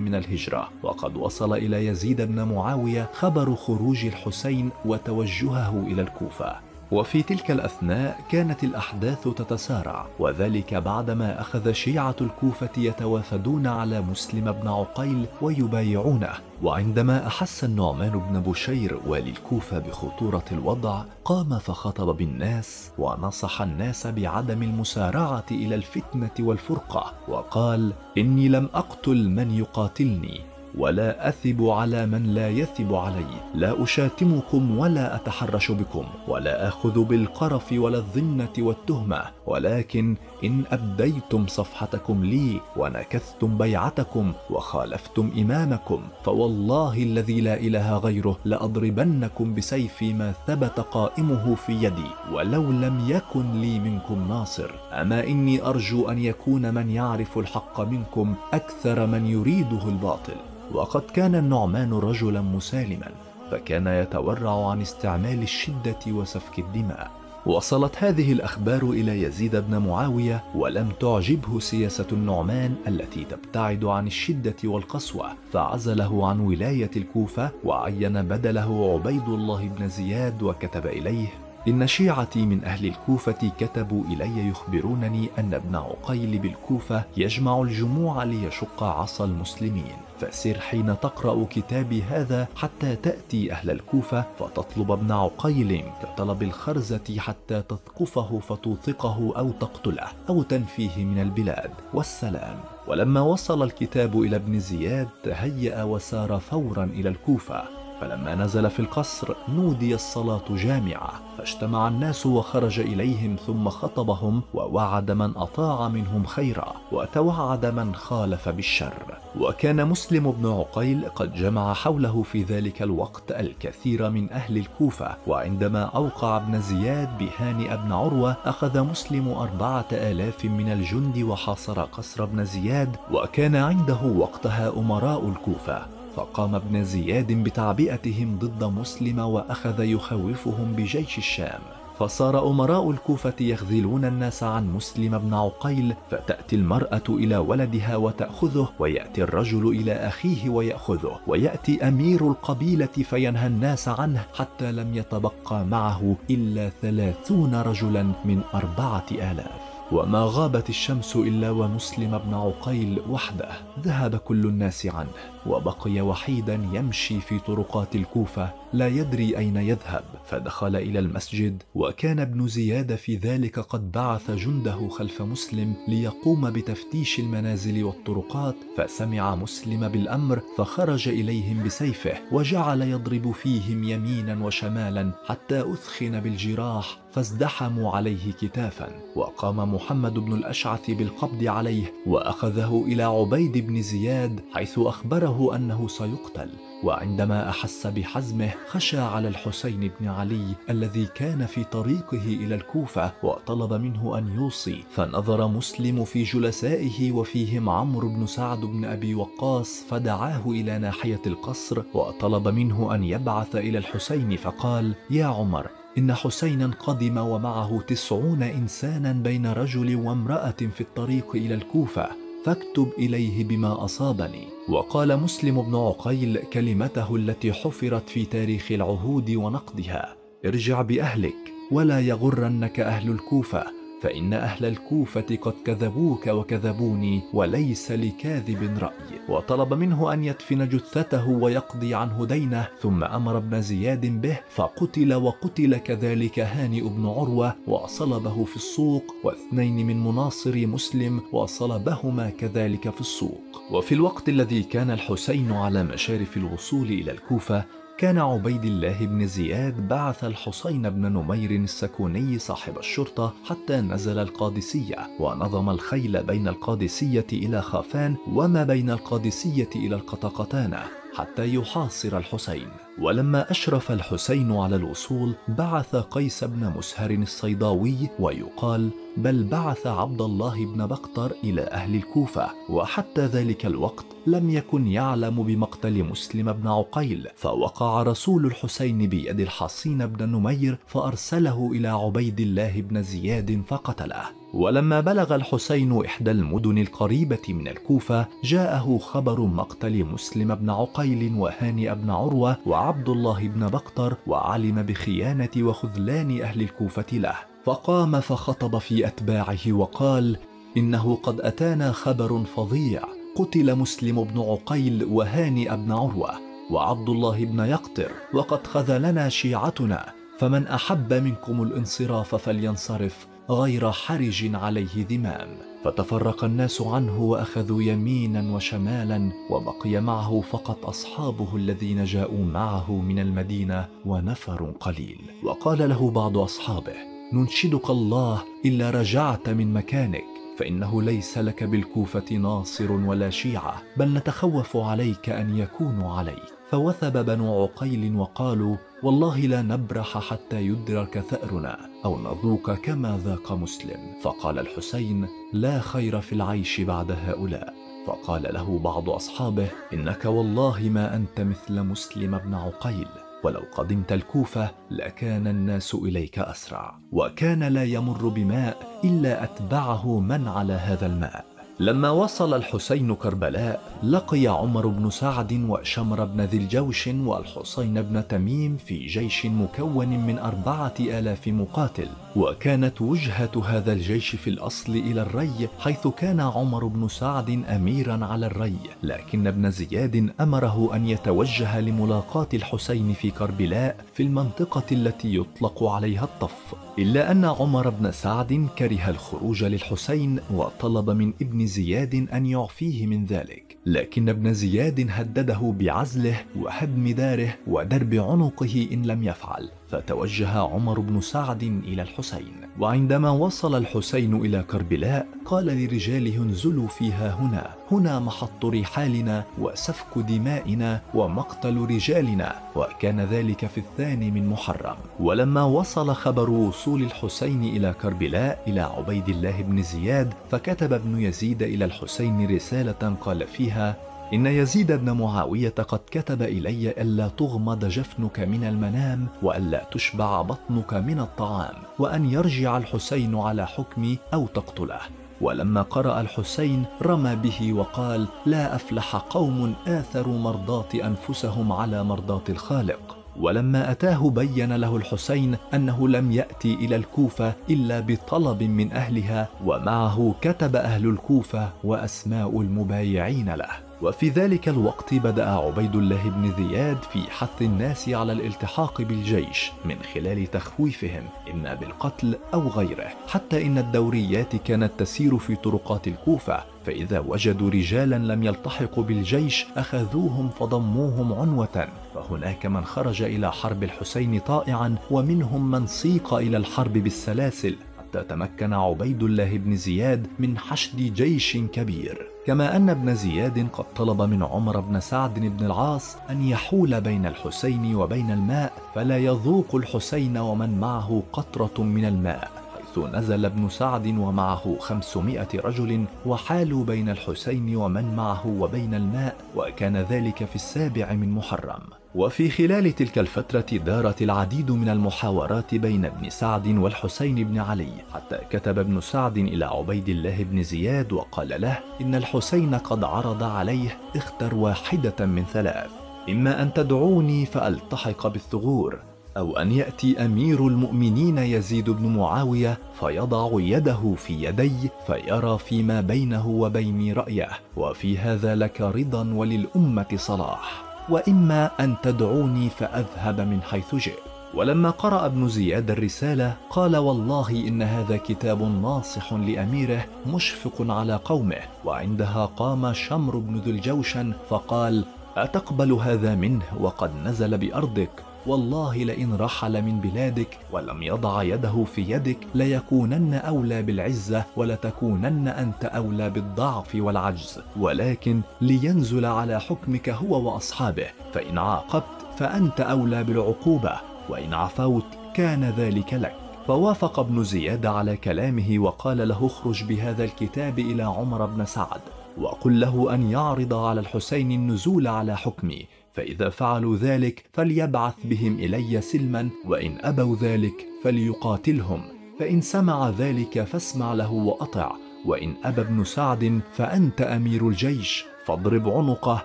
من الهجرة. وقد وصل إلى يزيد بن معاوية خبر خروج الحسين وتوجهه إلى الكوفة. وفي تلك الأثناء كانت الأحداث تتسارع، وذلك بعدما أخذ شيعة الكوفة يتوافدون على مسلم بن عقيل ويبايعونه. وعندما أحس النعمان بن بشير والي الكوفة بخطورة الوضع قام فخطب بالناس ونصح الناس بعدم المسارعة إلى الفتنة والفرقة، وقال: إني لم أقتل من يقاتلني، ولا أثب على من لا يثب علي، لا أشاتمكم ولا أتحرش بكم، ولا أخذ بالقرف ولا الظنة والتهمة، ولكن إن أبديتم صفحتكم لي ونكثتم بيعتكم وخالفتم إمامكم فوالله الذي لا إله غيره لأضربنكم بسيفي ما ثبت قائمه في يدي ولو لم يكن لي منكم ناصر، أما إني أرجو أن يكون من يعرف الحق منكم أكثر من يريده الباطل. وقد كان النعمان رجلا مسالما، فكان يتورع عن استعمال الشدة وسفك الدماء. وصلت هذه الأخبار إلى يزيد بن معاوية، ولم تعجبه سياسة النعمان التي تبتعد عن الشدة والقسوة، فعزله عن ولاية الكوفة وعين بدله عبيد الله بن زياد، وكتب إليه: إن شيعتي من أهل الكوفة كتبوا إلي يخبرونني أن ابن عقيل بالكوفة يجمع الجموع ليشق عصا المسلمين، فسر حين تقرأ كتابي هذا حتى تأتي أهل الكوفة فتطلب ابن عقيل كطلب الخرزة حتى تثقفه فتوثقه أو تقتله أو تنفيه من البلاد، والسلام. ولما وصل الكتاب إلى ابن زياد تهيأ وسار فورا إلى الكوفة، فلما نزل في القصر نودي الصلاة جامعة، فاجتمع الناس وخرج إليهم ثم خطبهم ووعد من أطاع منهم خيرا وتوعد من خالف بالشر. وكان مسلم بن عقيل قد جمع حوله في ذلك الوقت الكثير من أهل الكوفة، وعندما أوقع ابن زياد بهانئ بن عروة أخذ مسلم 4000 من الجند وحاصر قصر ابن زياد، وكان عنده وقتها أمراء الكوفة، فقام ابن زياد بتعبئتهم ضد مسلم وأخذ يخوفهم بجيش الشام، فصار أمراء الكوفة يخذلون الناس عن مسلم بن عقيل، فتأتي المرأة إلى ولدها وتأخذه، ويأتي الرجل إلى أخيه ويأخذه، ويأتي أمير القبيلة فينهى الناس عنه، حتى لم يتبقى معه إلا 30 رجلا من 4000. وما غابت الشمس إلا ومسلم بن عقيل وحده، ذهب كل الناس عنه وبقي وحيدا يمشي في طرقات الكوفة لا يدري أين يذهب، فدخل إلى المسجد، وكان ابن زياد في ذلك قد بعث جنده خلف مسلم ليقوم بتفتيش المنازل والطرقات، فسمع مسلم بالأمر فخرج إليهم بسيفه وجعل يضرب فيهم يمينا وشمالا حتى أثخن بالجراح فازدحموا عليه كتافا، وقام محمد بن الأشعث بالقبض عليه وأخذه إلى عبيد بن زياد حيث أخبره أنه سيقتل. وعندما أحس بحزمه خشى على الحسين بن علي الذي كان في طريقه إلى الكوفة وطلب منه أن يوصي، فنظر مسلم في جلسائه وفيهم عمرو بن سعد بن أبي وقاص فدعاه إلى ناحية القصر وطلب منه أن يبعث إلى الحسين، فقال: يا عمر، إن حسينا قدم ومعه 90 إنسانا بين رجل وامرأة في الطريق إلى الكوفة، فاكتب إليه بما أصابني. وقال مسلم بن عقيل كلمته التي حفرت في تاريخ العهود ونقدها: ارجع بأهلك ولا يغرنك أهل الكوفة، فإن أهل الكوفة قد كذبوك وكذبوني وليس لكاذب رأي. وطلب منه أن يدفن جثته ويقضي عنه دينه، ثم أمر ابن زياد به فقتل، وقتل كذلك هانئ بن عروة وصلبه في السوق، واثنين من مناصر مسلم وصلبهما كذلك في السوق. وفي الوقت الذي كان الحسين على مشارف الوصول إلى الكوفة كان عبيد الله بن زياد بعث الحسين بن نمير السكوني صاحب الشرطة حتى نزل القادسية، ونظم الخيل بين القادسية إلى خافان وما بين القادسية إلى القطقطانة حتى يحاصر الحسين. ولما أشرف الحسين على الوصول بعث قيس بن مسهر الصيداوي، ويقال بل بعث عبد الله بن بقتر إلى أهل الكوفة، وحتى ذلك الوقت لم يكن يعلم بمقتل مسلم بن عقيل، فوقع رسول الحسين بيد الحصين بن نمير فأرسله إلى عبيد الله بن زياد فقتله. ولما بلغ الحسين إحدى المدن القريبة من الكوفة جاءه خبر مقتل مسلم بن عقيل وهانئ بن عروة وعبد الله بن بقتر، وعلم بخيانة وخذلان أهل الكوفة له، فقام فخطب في أتباعه وقال: إنه قد أتانا خبر فظيع، قتل مسلم بن عقيل وهانئ بن عروة وعبد الله بن يقطر، وقد خذلنا شيعتنا، فمن أحب منكم الانصراف فلينصرف غير حرج عليه ذمام. فتفرق الناس عنه وأخذوا يمينا وشمالا، وبقي معه فقط أصحابه الذين جاءوا معه من المدينة ونفر قليل. وقال له بعض أصحابه: ننشدك الله إلا رجعت من مكانك، فإنه ليس لك بالكوفة ناصر ولا شيعة، بل نتخوف عليك أن يكونوا عليك. فوثب بنو عقيل وقالوا: والله لا نبرح حتى يدرك ثأرنا أو نذوق كما ذاق مسلم. فقال الحسين: لا خير في العيش بعد هؤلاء. فقال له بعض أصحابه: إنك والله ما أنت مثل مسلم بن عقيل، ولو قدمت الكوفة لكان الناس إليك أسرع، وكان لا يمر بماء إلا أتبعه من على هذا الماء. لما وصل الحسين كربلاء لقي عمر بن سعد وشمر بن ذي الجوشن والحسين بن تميم في جيش مكون من 4000 مقاتل، وكانت وجهة هذا الجيش في الأصل إلى الري، حيث كان عمر بن سعد أميرا على الري، لكن ابن زياد أمره أن يتوجه لملاقاة الحسين في كربلاء في المنطقة التي يطلق عليها الطف، إلا أن عمر بن سعد كره الخروج للحسين وطلب من ابن زياد أن يعفيه من ذلك، لكن ابن زياد هدده بعزله وهدم داره ودرب عنقه إن لم يفعل. فتوجه عمر بن سعد إلى الحسين، وعندما وصل الحسين إلى كربلاء قال لرجاله: انزلوا فيها هنا، هنا محط رحالنا وسفك دمائنا ومقتل رجالنا. وكان ذلك في 2 من محرم. ولما وصل خبر وصول الحسين إلى كربلاء إلى عبيد الله بن زياد، فكتب ابن يزيد إلى الحسين رسالة قال فيها: إن يزيد بن معاوية قد كتب إلي ألا تغمض جفنك من المنام، وألا تشبع بطنك من الطعام، وأن يرجع الحسين على حكمي أو تقتله. ولما قرأ الحسين رمى به وقال: لا أفلح قوم آثروا مرضاة أنفسهم على مرضاة الخالق. ولما أتاه بين له الحسين أنه لم يأتي إلى الكوفة إلا بطلب من أهلها، ومعه كتب أهل الكوفة وأسماء المبايعين له. وفي ذلك الوقت بدأ عبيد الله بن زياد في حث الناس على الالتحاق بالجيش من خلال تخويفهم إما بالقتل أو غيره، حتى إن الدوريات كانت تسير في طرقات الكوفة، فإذا وجدوا رجالا لم يلتحقوا بالجيش أخذوهم فضموهم عنوة، فهناك من خرج إلى حرب الحسين طائعا، ومنهم من سيق إلى الحرب بالسلاسل، حتى تمكن عبيد الله بن زياد من حشد جيش كبير. كما أن ابن زياد قد طلب من عمر بن سعد بن العاص أن يحول بين الحسين وبين الماء، فلا يذوق الحسين ومن معه قطرة من الماء، حيث نزل ابن سعد ومعه 500 رجل وحالوا بين الحسين ومن معه وبين الماء، وكان ذلك في 7 من محرم. وفي خلال تلك الفترة دارت العديد من المحاورات بين ابن سعد والحسين بن علي، حتى كتب ابن سعد إلى عبيد الله بن زياد وقال له: إن الحسين قد عرض عليه، اختر واحدة من 3، إما أن تدعوني فألتحق بالثغور، أو أن يأتي أمير المؤمنين يزيد بن معاوية فيضع يده في يدي فيرى فيما بينه وبيني رأيه، وفي هذا لك رضا وللأمة صلاح، وإما أن تدعوني فأذهب من حيث جئت. ولما قرأ ابن زياد الرسالة قال: والله إن هذا كتاب ناصح لأميره مشفق على قومه. وعندها قام شمر بن ذي الجوشن فقال: أتقبل هذا منه وقد نزل بأرضك؟ والله لئن رحل من بلادك ولم يضع يده في يدك ليكونن أولى بالعزة ولتكونن أنت أولى بالضعف والعجز، ولكن لينزل على حكمك هو وأصحابه، فإن عاقبت فأنت أولى بالعقوبة، وإن عفوت كان ذلك لك. فوافق ابن زياد على كلامه وقال له اخرج بهذا الكتاب إلى عمر بن سعد وقل له أن يعرض على الحسين النزول على حكمي، فإذا فعلوا ذلك فليبعث بهم إلي سلما، وإن أبوا ذلك فليقاتلهم، فإن سمع ذلك فاسمع له وأطع، وإن أبى ابن سعد فأنت أمير الجيش فاضرب عنقه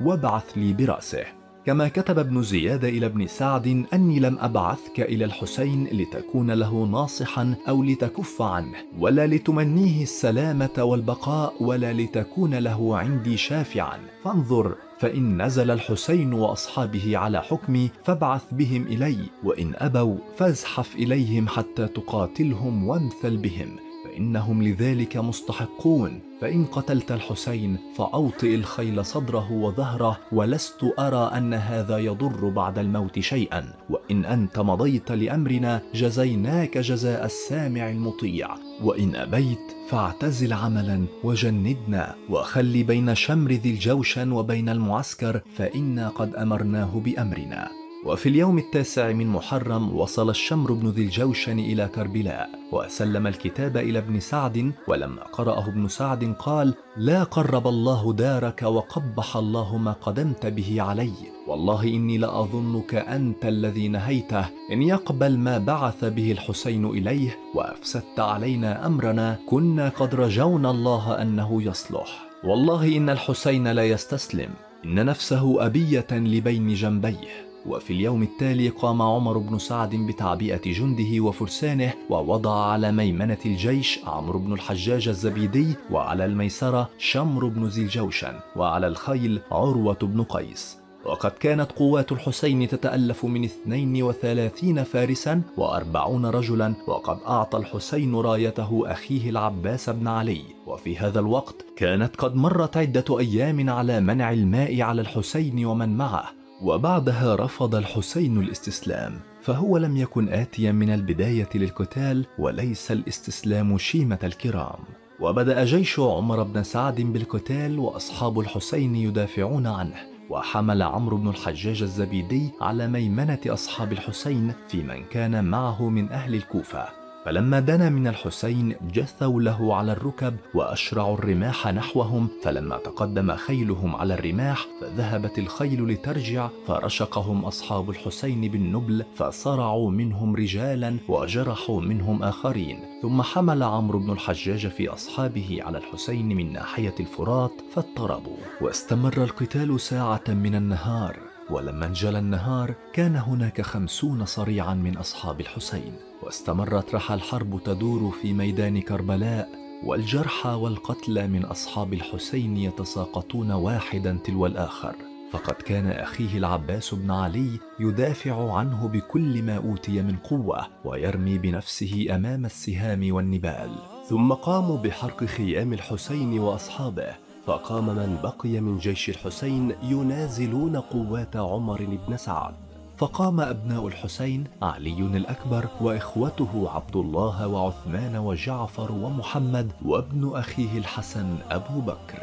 وابعث لي برأسه. كما كتب ابن زياد إلى ابن سعد أني لم أبعثك إلى الحسين لتكون له ناصحا أو لتكف عنه، ولا لتمنيه السلامة والبقاء، ولا لتكون له عندي شافعا، فانظر فإن نزل الحسين وأصحابه على حكمي فابعث بهم إلي، وإن أبوا فازحف إليهم حتى تقاتلهم وامثل بهم، فإنهم لذلك مستحقون، فإن قتلت الحسين فأوطئ الخيل صدره وظهره، ولست أرى أن هذا يضر بعد الموت شيئا، وإن أنت مضيت لأمرنا جزيناك جزاء السامع المطيع، وإن أبيت فاعتزل عملا وجندنا، وخل بين شمر ذي الجوشن وبين المعسكر، فإنا قد أمرناه بأمرنا. وفي اليوم 9 من محرم وصل الشمر بن ذي الجوشن إلى كربلاء وسلم الكتاب إلى ابن سعد، ولما قرأه ابن سعد قال لا قرب الله دارك وقبح الله ما قدمت به علي، والله إني لأظنك أنت الذي نهيته، إن يقبل ما بعث به الحسين إليه وأفسدت علينا أمرنا كنا قد رجونا الله أنه يصلح، والله إن الحسين لا يستسلم، إن نفسه أبية لبين جنبيه. وفي اليوم التالي قام عمر بن سعد بتعبئة جنده وفرسانه، ووضع على ميمنة الجيش عمرو بن الحجاج الزبيدي، وعلى الميسرة شمر بن ذي الجوشن، وعلى الخيل عروة بن قيس. وقد كانت قوات الحسين تتألف من 32 فارسا و40 رجلا، وقد أعطى الحسين رايته أخيه العباس بن علي. وفي هذا الوقت كانت قد مرت عدة أيام على منع الماء على الحسين ومن معه، وبعدها رفض الحسين الاستسلام، فهو لم يكن آتيا من البداية للقتال، وليس الاستسلام شيمة الكرام. وبدأ جيش عمر بن سعد بالقتال، وأصحاب الحسين يدافعون عنه، وحمل عمرو بن الحجاج الزبيدي على ميمنة أصحاب الحسين في من كان معه من أهل الكوفة، فلما دنا من الحسين جثوا له على الركب وأشرعوا الرماح نحوهم، فلما تقدم خيلهم على الرماح فذهبت الخيل لترجع، فرشقهم أصحاب الحسين بالنبل، فصرعوا منهم رجالا وجرحوا منهم آخرين، ثم حمل عمرو بن الحجاج في أصحابه على الحسين من ناحية الفرات فاضطربوا، واستمر القتال ساعة من النهار، ولما انجلى النهار كان هناك 50 صريعا من أصحاب الحسين، واستمرت رحى الحرب تدور في ميدان كربلاء، والجرحى والقتلى من أصحاب الحسين يتساقطون واحدا تلو الآخر، فقد كان أخيه العباس بن علي يدافع عنه بكل ما أوتي من قوة، ويرمي بنفسه أمام السهام والنبال. ثم قاموا بحرق خيام الحسين وأصحابه، فقام من بقي من جيش الحسين ينازلون قوات عمر بن سعد، فقام أبناء الحسين علي الأكبر وإخوته عبد الله وعثمان وجعفر ومحمد وابن أخيه الحسن أبو بكر.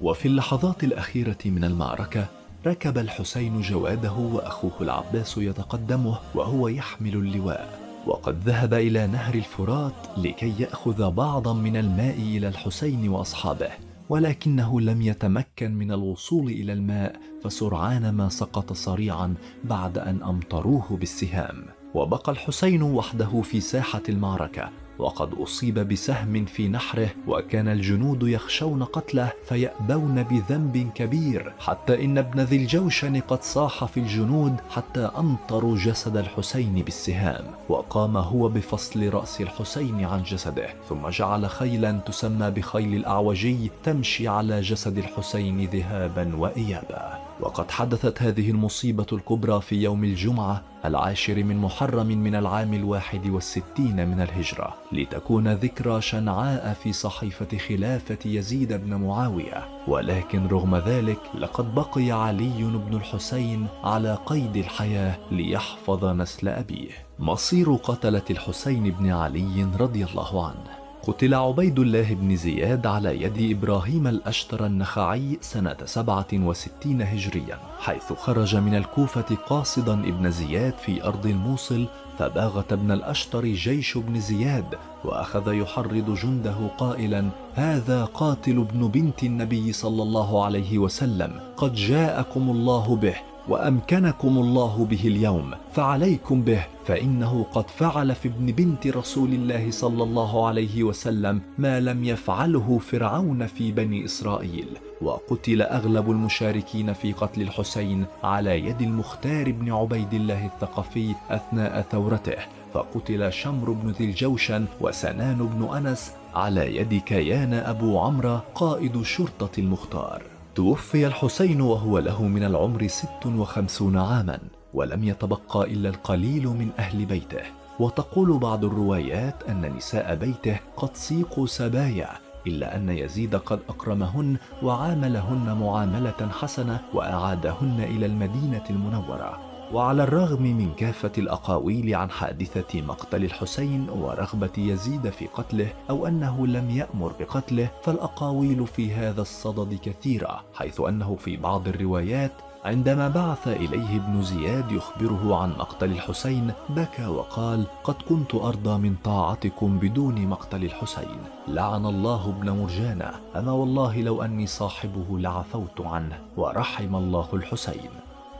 وفي اللحظات الأخيرة من المعركة ركب الحسين جواده وأخوه العباس يتقدمه وهو يحمل اللواء، وقد ذهب إلى نهر الفرات لكي يأخذ بعضا من الماء إلى الحسين وأصحابه، ولكنه لم يتمكن من الوصول إلى الماء، فسرعان ما سقط صريعا بعد أن أمطروه بالسهام، وبقى الحسين وحده في ساحة المعركة، وقد أصيب بسهم في نحره، وكان الجنود يخشون قتله فيأبون بذنب كبير، حتى إن ابن ذي الجوشن قد صاح في الجنود حتى أمطروا جسد الحسين بالسهام، وقام هو بفصل رأس الحسين عن جسده، ثم جعل خيلا تسمى بخيل الأعوجي تمشي على جسد الحسين ذهابا وإيابا، وقد حدثت هذه المصيبة الكبرى في يوم الجمعة العاشر من محرم من العام 61 من الهجرة، لتكون ذكرى شنعاء في صحيفة خلافة يزيد بن معاوية. ولكن رغم ذلك لقد بقي علي بن الحسين على قيد الحياة ليحفظ نسل أبيه. مصير قتلة الحسين بن علي رضي الله عنه. قتل عبيد الله بن زياد على يد إبراهيم الأشتر النخعي سنة 67 هجريا، حيث خرج من الكوفة قاصدا ابن زياد في أرض الموصل، فباغت ابن الأشتر جيش ابن زياد، وأخذ يحرض جنده قائلا: هذا قاتل ابن بنت النبي صلى الله عليه وسلم، قد جاءكم الله به وأمكنكم الله به اليوم، فعليكم به، فإنه قد فعل في ابن بنت رسول الله صلى الله عليه وسلم ما لم يفعله فرعون في بني إسرائيل. وقتل أغلب المشاركين في قتل الحسين على يد المختار بن عبيد الله الثقفي أثناء ثورته، فقتل شمر بن ذي الجوشن وسنان بن أنس على يد كيان أبو عمرة قائد شرطة المختار. توفي الحسين وهو له من العمر 56 عاما، ولم يتبقى إلا القليل من أهل بيته. وتقول بعض الروايات أن نساء بيته قد سيقوا سبايا، إلا أن يزيد قد أكرمهن وعاملهن معاملة حسنة وأعادهن إلى المدينة المنورة. وعلى الرغم من كافة الأقاويل عن حادثة مقتل الحسين ورغبة يزيد في قتله أو أنه لم يأمر بقتله، فالأقاويل في هذا الصدد كثيرة، حيث أنه في بعض الروايات عندما بعث إليه ابن زياد يخبره عن مقتل الحسين بكى وقال: قد كنت أرضى من طاعتكم بدون مقتل الحسين، لعن الله ابن مرجانة، أما والله لو أني صاحبه لعفوت عنه، ورحم الله الحسين.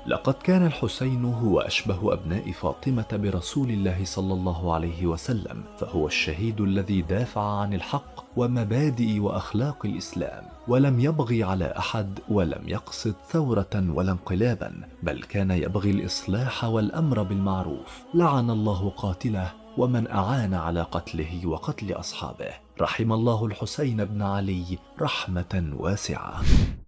لقد كان الحسين هو أشبه أبناء فاطمة برسول الله صلى الله عليه وسلم، فهو الشهيد الذي دافع عن الحق ومبادئ وأخلاق الإسلام، ولم يبغي على أحد، ولم يقصد ثورة ولا انقلابا، بل كان يبغي الإصلاح والأمر بالمعروف. لعن الله قاتله ومن أعان على قتله وقتل أصحابه. رحم الله الحسين بن علي رحمة واسعة.